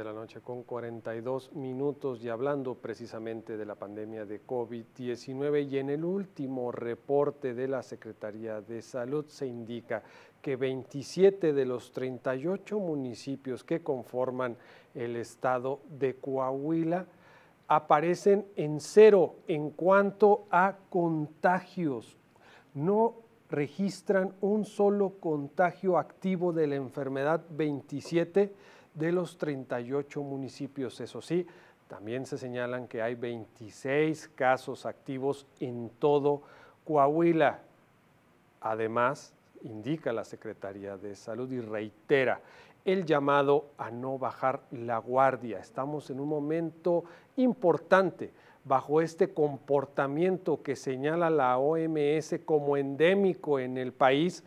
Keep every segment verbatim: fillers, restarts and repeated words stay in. De la noche con cuarenta y dos minutos y hablando precisamente de la pandemia de COVID diecinueve y en el último reporte de la Secretaría de Salud se indica que veintisiete de los treinta y ocho municipios que conforman el estado de Coahuila aparecen en cero en cuanto a contagios. No registran un solo contagio activo de la enfermedad veintisiete de los treinta y ocho municipios. Eso sí, también se señalan que hay veintiséis casos activos en todo Coahuila. Además, indica la Secretaría de Salud y reitera el llamado a no bajar la guardia. Estamos en un momento importante bajo este comportamiento que señala la O M S como endémico en el país,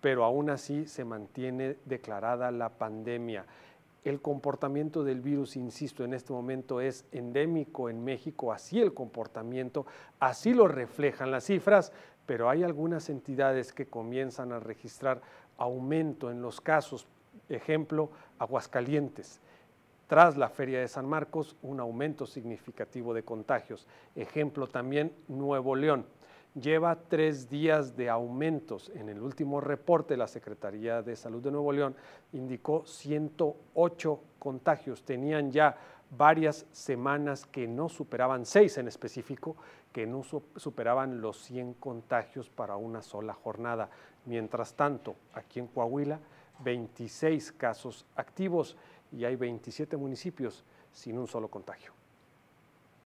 pero aún así se mantiene declarada la pandemia. El comportamiento del virus, insisto, en este momento es endémico en México, así el comportamiento, así lo reflejan las cifras, pero hay algunas entidades que comienzan a registrar aumento en los casos. Ejemplo, Aguascalientes. Tras la Feria de San Marcos, un aumento significativo de contagios. Ejemplo también, Nuevo León. Lleva tres días de aumentos. En el último reporte, la Secretaría de Salud de Nuevo León indicó ciento ocho contagios. Tenían ya varias semanas que no superaban, seis en específico, que no superaban los cien contagios para una sola jornada. Mientras tanto, aquí en Coahuila, veintiséis casos activos y hay veintisiete municipios sin un solo contagio.